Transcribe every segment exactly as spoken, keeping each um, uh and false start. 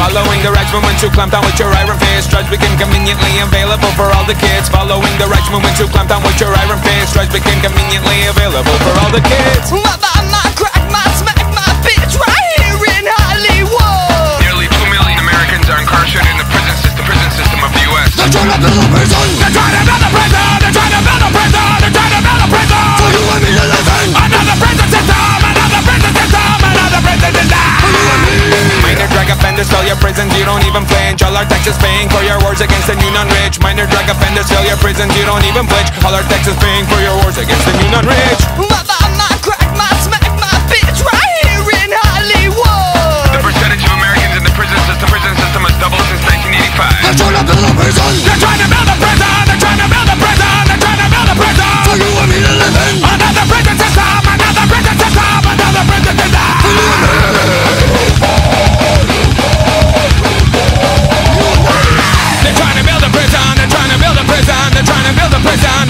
Following the rights movement to clamp down with your iron fist. Drugs became conveniently available for all the kids. Following the rights movement to clamp down with your iron fist. Drugs became conveniently available for all the kids. Mother, I'm not crack, my smack, my bitch, right here in Hollywood. Nearly two million Americans are incarcerated in the prison system, prison system of the U S They're trying to build a prison. They're trying to build a prison. They're trying to build a prison. They're trying to build a prison. For you and me to live in another prison system. Another prison system. Another prison system. Minor drug offenders, fill your prisons, you don't even flinch. All our taxes paying for your wars against the new non-rich. Minor drug offenders, fill your prisons, you don't even flinch. All our taxes paying for your wars against the new non-rich. Mother, I'm not crack, my smack, my bitch, right here in Hollywood. The percentage of Americans in the prison system, prison system has doubled since nineteen eighty-five. They're trying to build a prison. They're trying to build a prison. They're trying to build a prison. They're trying to build a prison. For you and me to live in another prison system. Another prison system. Another prison system.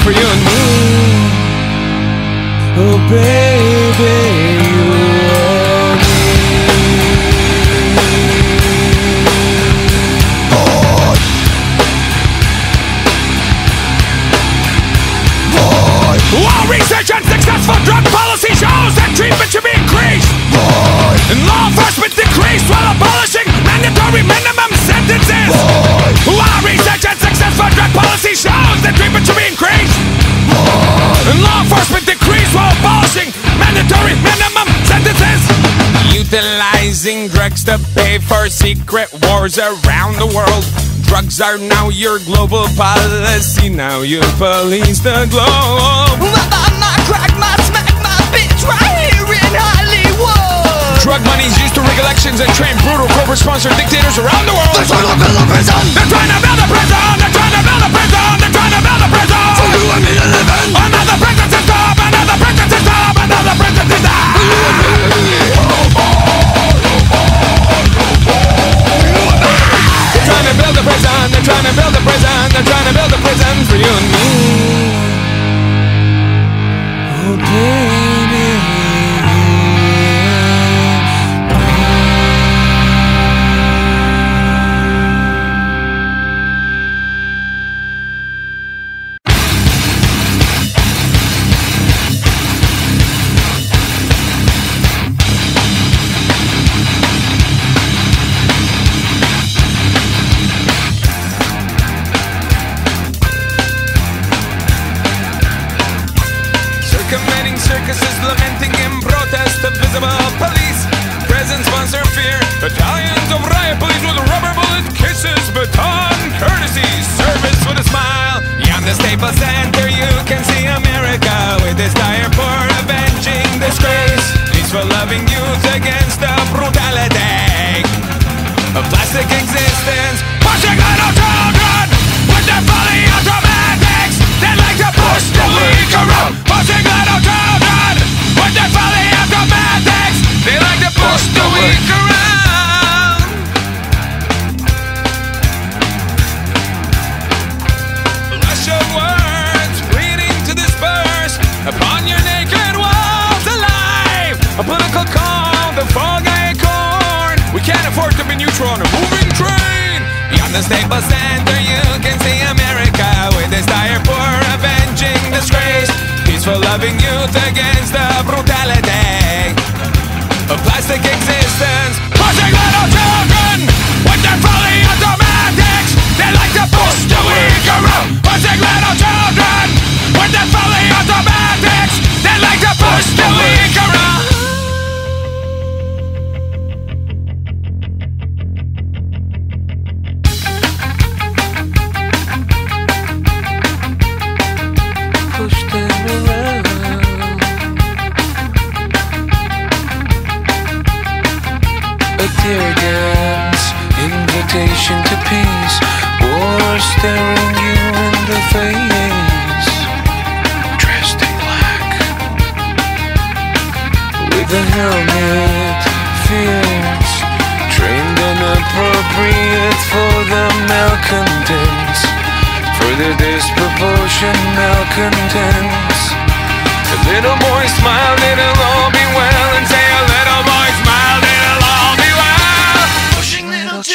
For you and me to live in. For you and me, oh baby, you and me. Boy, boy. While research on successful drug policy shows that treatment should be increased, boy, and law enforcement decreased while abolishing mandatory minimum sentences, boy. While research on successful drug policy shows that treatment should be increased. And law enforcement decrees while abolishing mandatory minimum sentences. Utilizing drugs to pay for secret wars around the world. Drugs are now your global policy. Now you police the globe. Mother, I'm not crack, my smack, my bitch, right here in Hollywood. Drug money's used to rig elections and train brutal corporate-sponsored dictators around the world. They're trying to build a prison. They're trying to build a prison. They're trying to build a prison. They're trying to build a prison. For you and me to live in another prison system, another prison system, another prison system. For you and me to live in. They're trying to build a prison. They're trying to build a prison. They're trying to build a prison for you and me. Oh baby.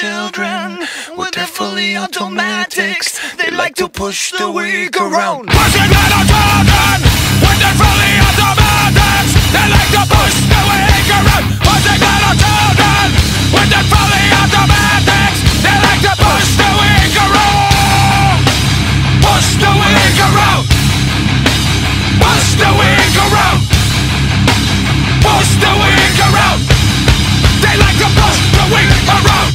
children, we're definitely automatics. They like to push the weak around. Pushing men on children, we're definitely automatics. They like to push the weak around. Pushing men on children, we're definitely automatics. They like to push the weak around. Push the weak around. Push the weak around. Push the weak around. They like to push the weak around.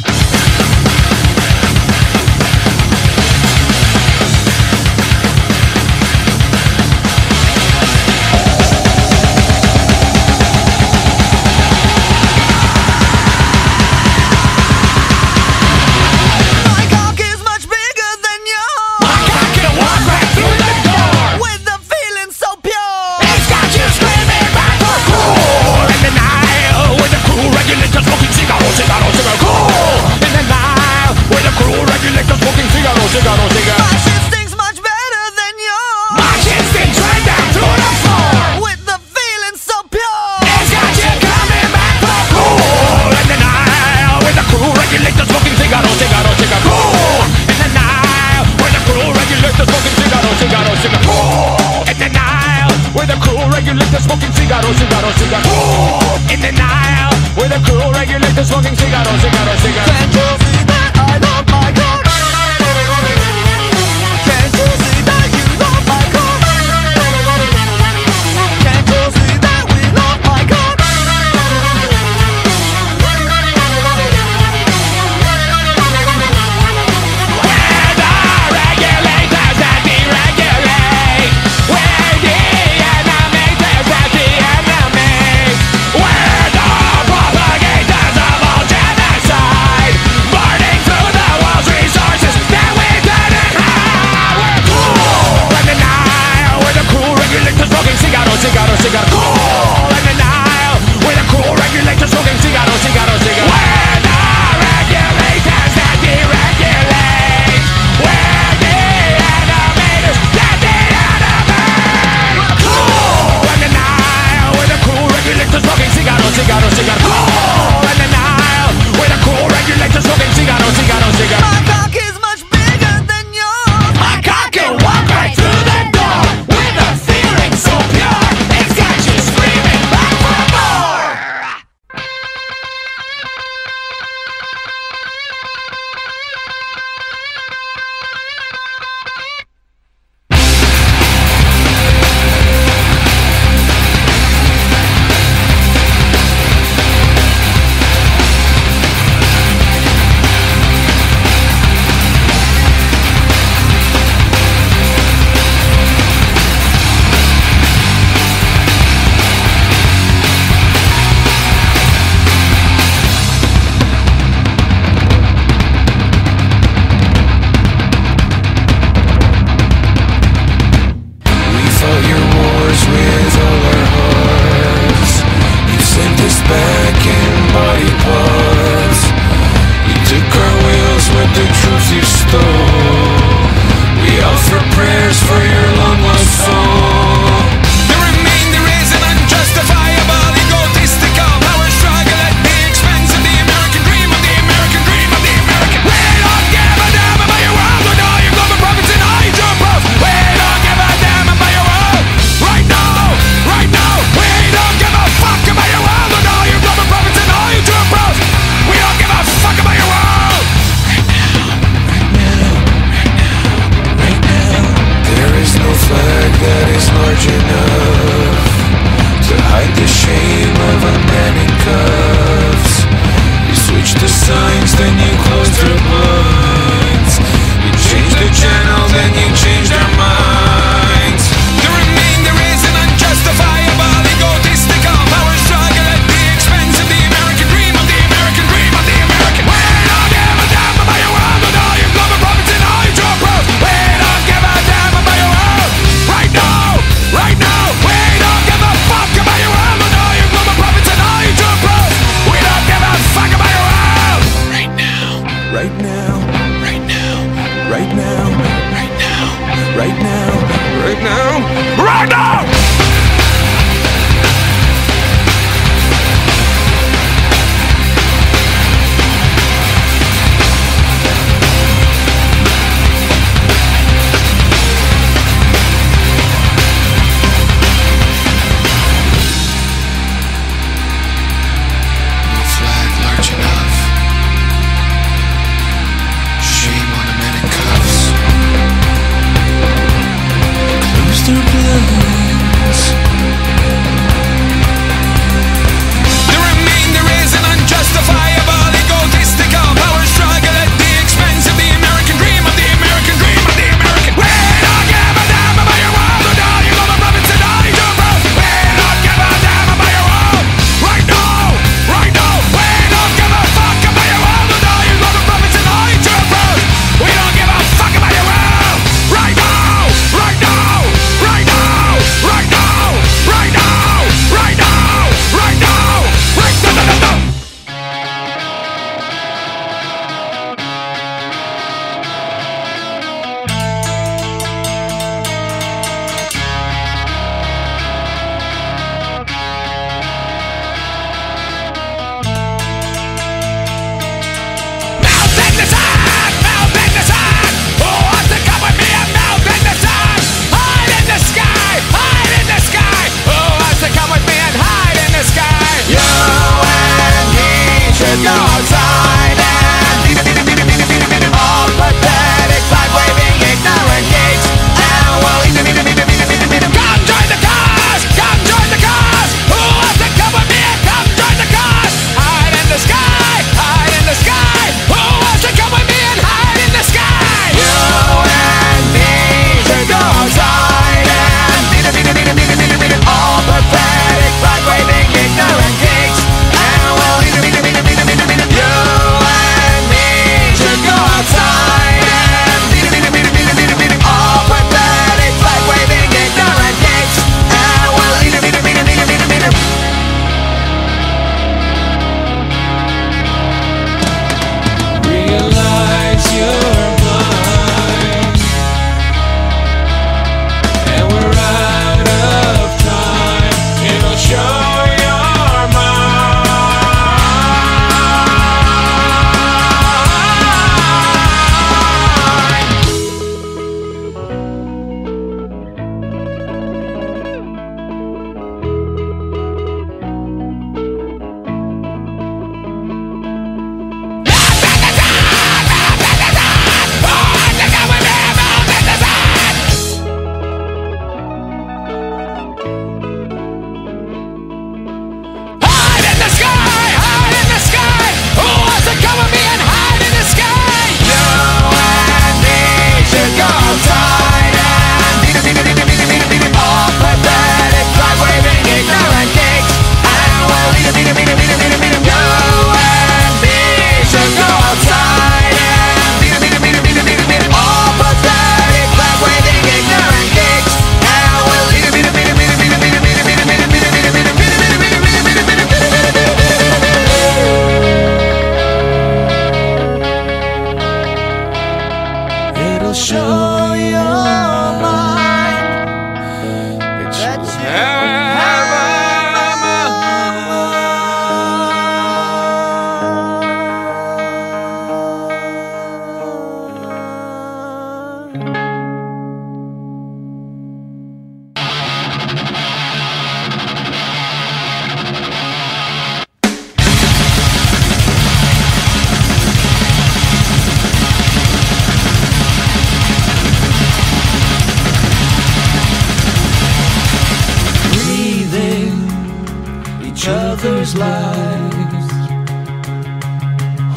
others' lives,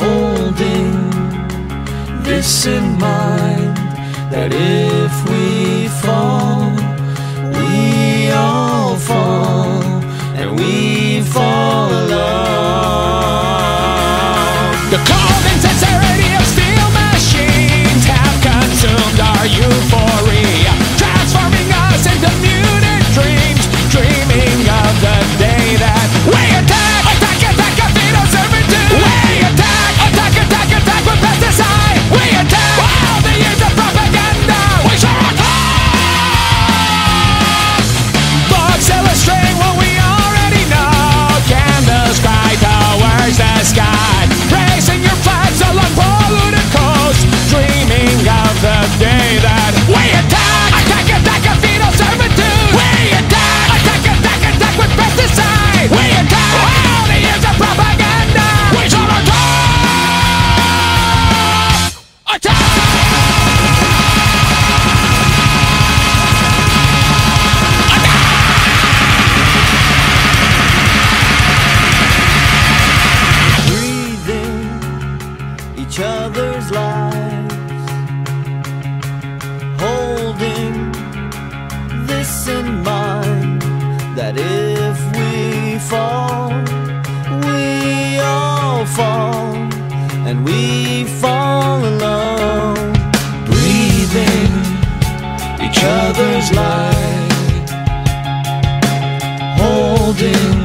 holding this in mind, that if we fall, we all fall, and we fall alone. The cold insincerity of steel machines have consumed our euphoria, transforming us into muted dreams, dreaming of the day that we attack, attack, attack, a fetal servitude. We attack, attack, attack, attack with pesticide. We attack all the years of propaganda. We shall attack. Books illustrating what we already know. Candles cry towards the sky, raising your flags along polluted coasts, dreaming of the day that we attack, attack, attack, a fetal servitude. We attack, attack, attack, attack with pesticide. We attack all the years of propaganda. We shall attack. Attack. Breathing each other's lives, holding this in mind, that if we fall, we all fall, and we fall alone. Breathing each other's lives, holding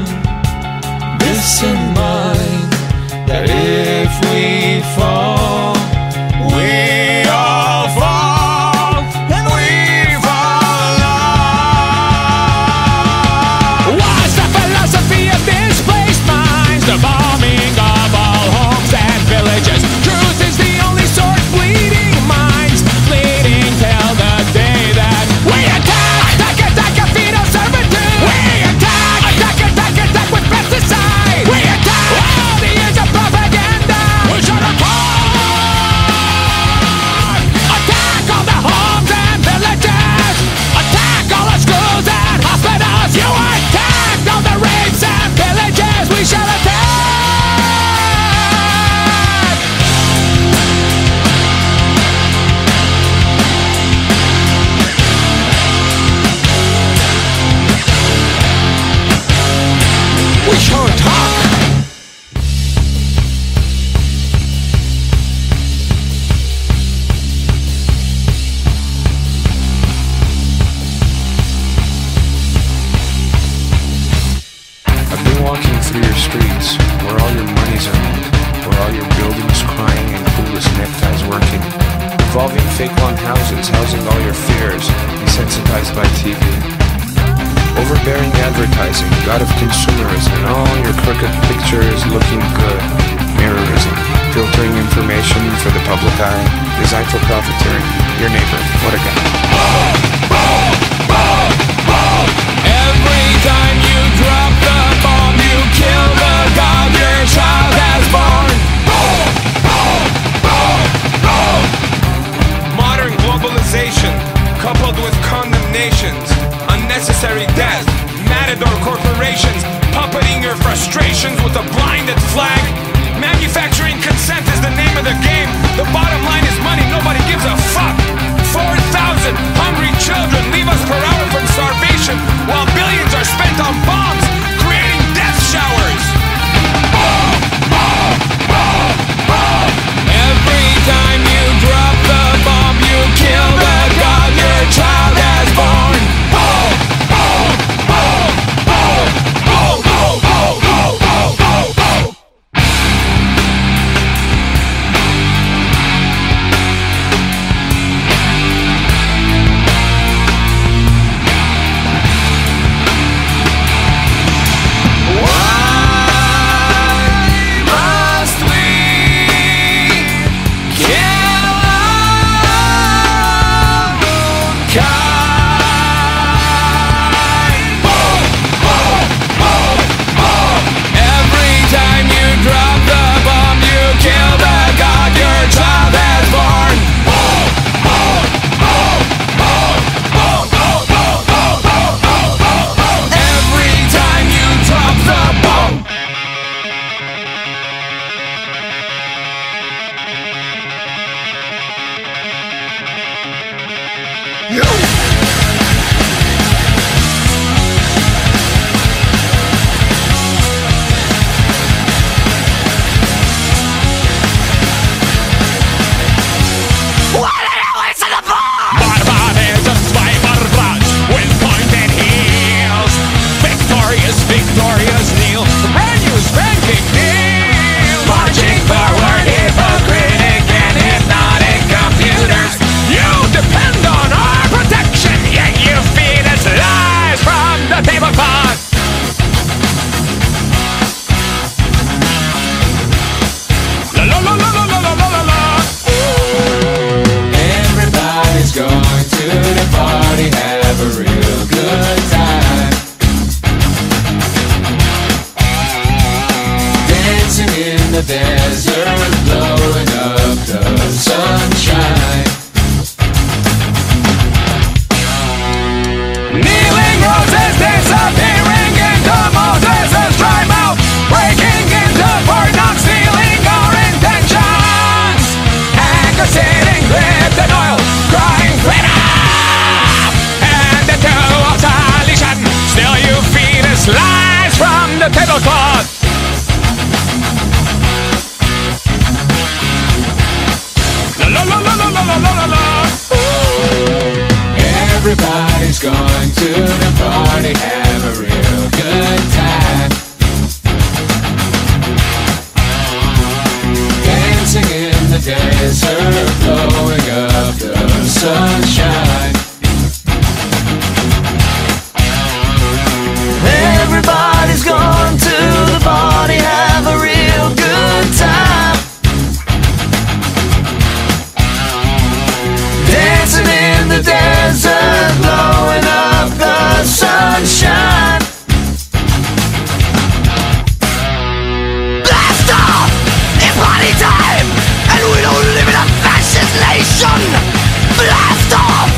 this in mind, that if we fall, we all fall, and we fall alone. What's the philosophy of displaced minds? The bombing of all homes and villages. Truth is the only source, bleeding minds, bleeding till the day that we attack, attack, attack, a fetal servitude. We attack, attack, attack, attack with pesticide. We attack all the years of propaganda. We shall attack. Attack all the homes and villages. Attack all the schools and hospitals. You attack all the rapes and villages. We shall attack. We shall attack. I've been walking through your streets, where all your monies are made, where all your buildings crying and clueless neckties working, revolving fake long houses housing all your fears, desensitized by T V, overbearing advertising, god of consumerism, and all your crooked pictures looking good, mirrorism, filtering information for the public eye, designed for profiteering. Your neighbor, what a guy. Every time you drop the bomb, you kill the god your child has born. Modern globalization, coupled with condemnations, unnecessary death, matador corporations, puppeting your frustrations with a blinded flag. Manufacturing consent is the name of the game. The bottom line is money, nobody gives a fuck. four thousand hungry children dancer flowing up the sunshine. Everybody's gone to the party, have a real good time. Dancing in the desert, blowing up the sunshine. Blast off!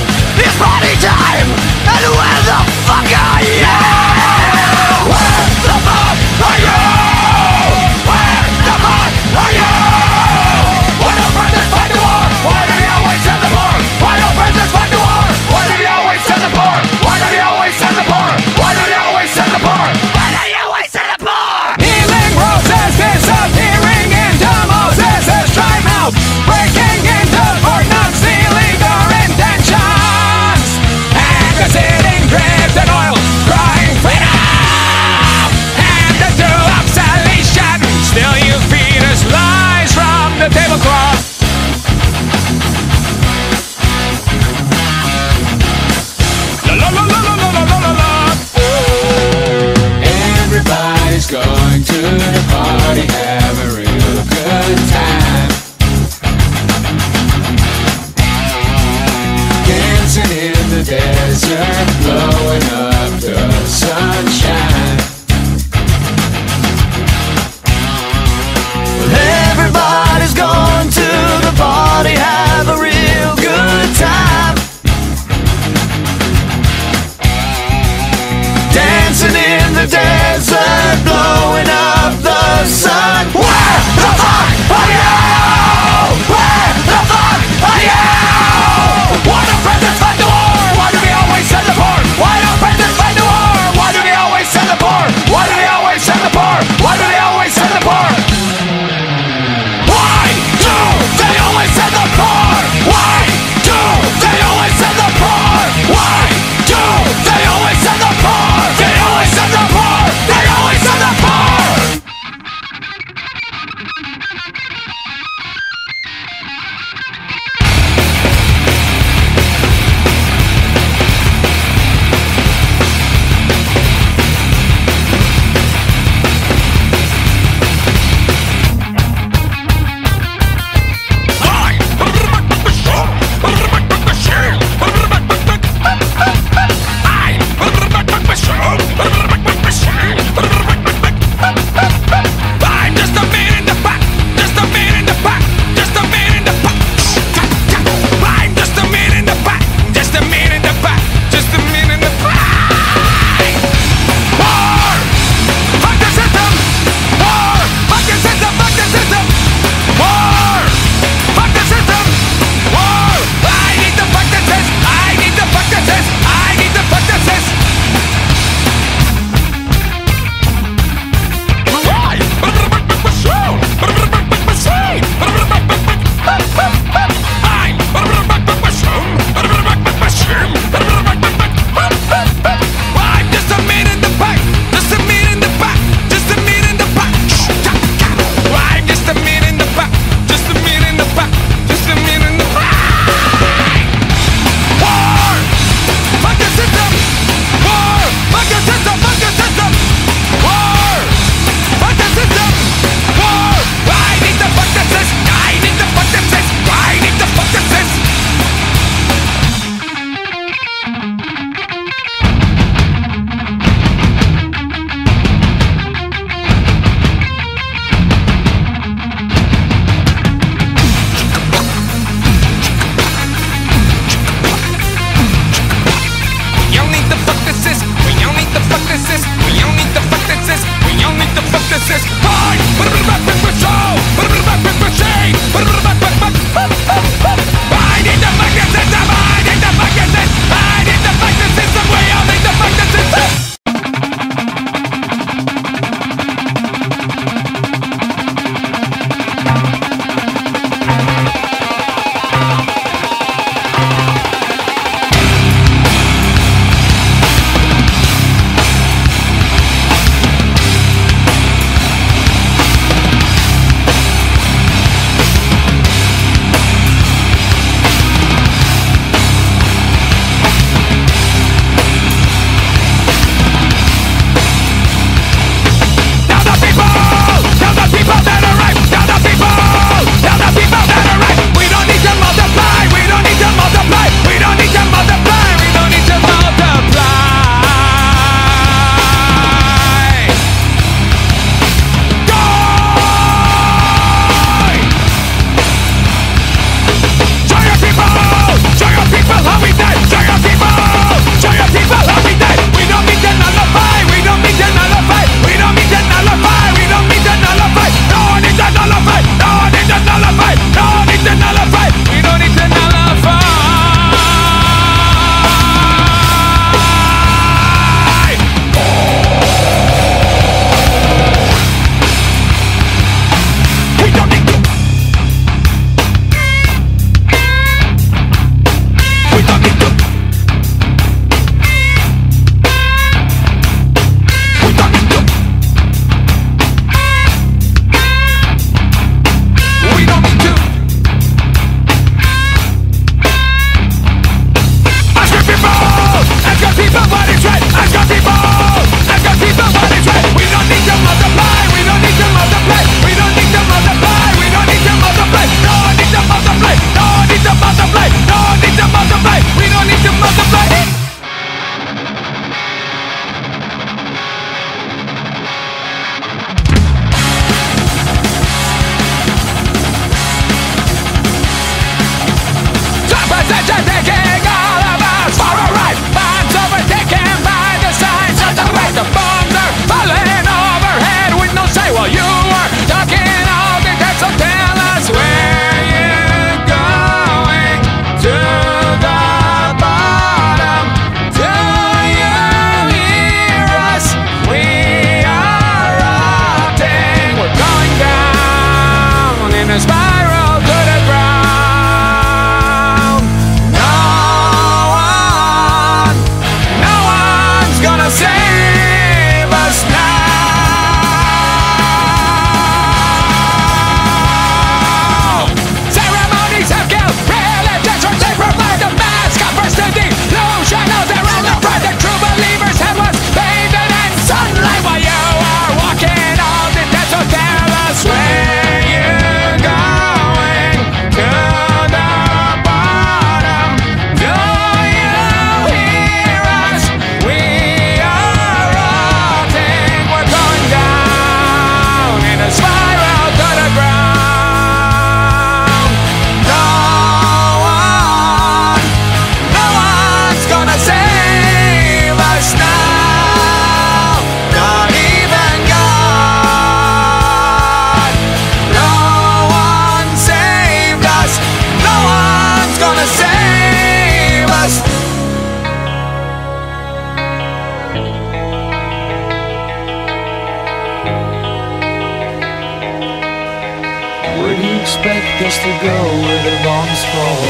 place to go where the bombs fall.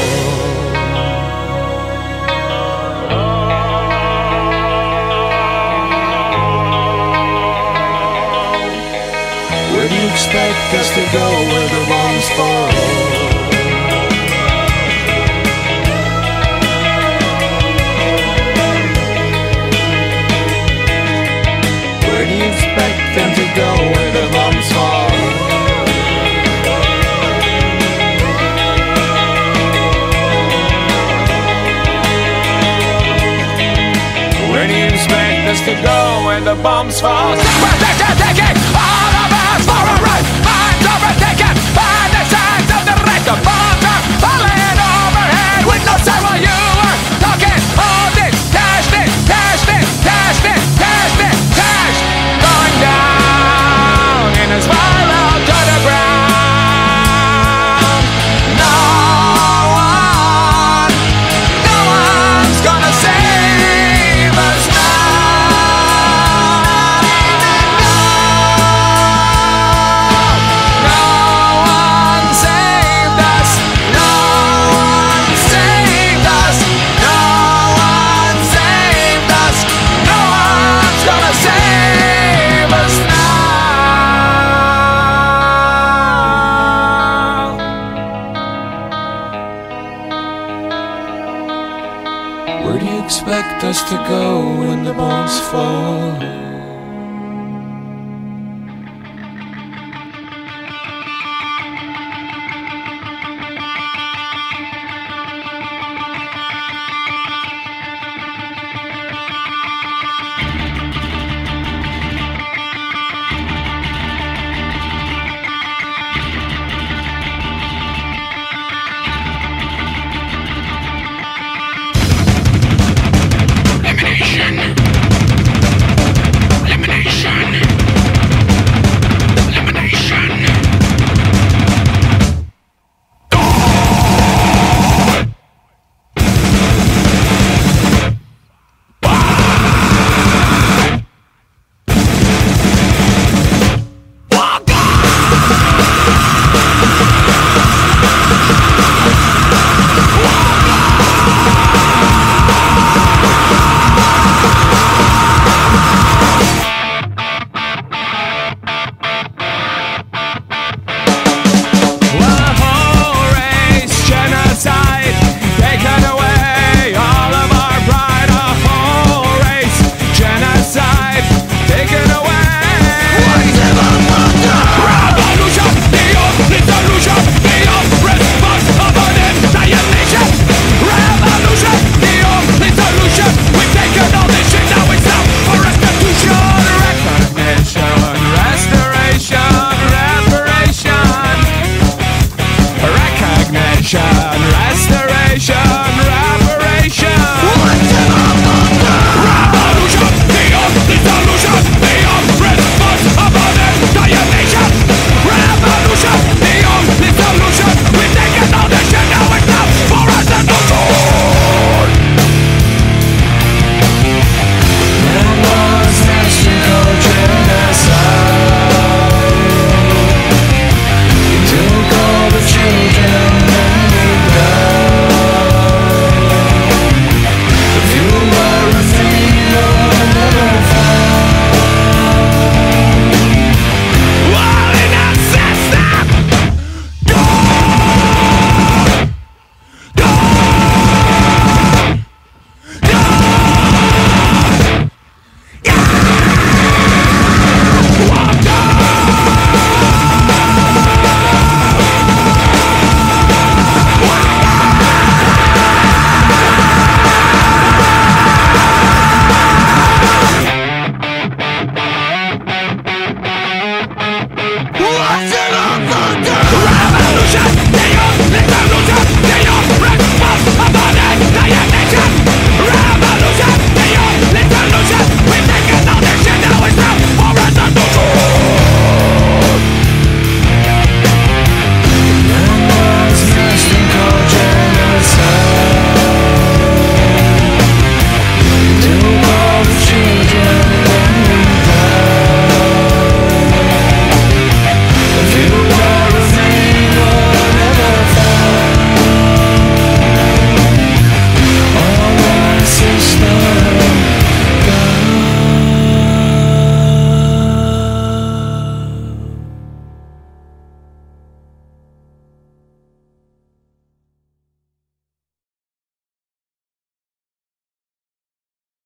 Where do you expect us to go where the bombs fall? Expect them to go where the bombs fall. Where do you expect us to go when the bombs fall? We're taking, taking all of us for a ride. Minds overtaken by the signs of the right. The bombs are falling overhead with no sound while you are talking. Hold it, dash this, dash this, dash this, dash this, dash this. Down in a spiral to the ground. No one, no one's gonna save us now. No, no one saved us. No one saved us. No one saved us. No one's gonna save us. Where do you expect us to go when the bombs fall?